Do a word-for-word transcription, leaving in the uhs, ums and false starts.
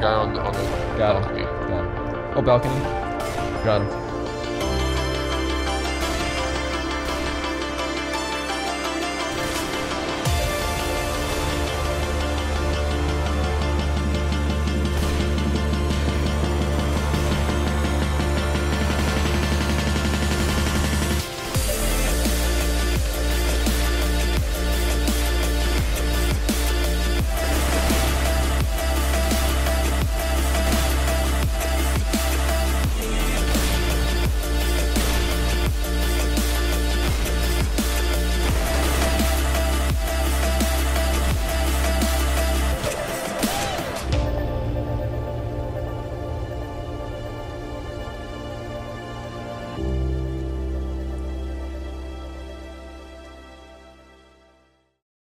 guy on the, on the balcony. Got him. Got him. Oh, balcony. Got him.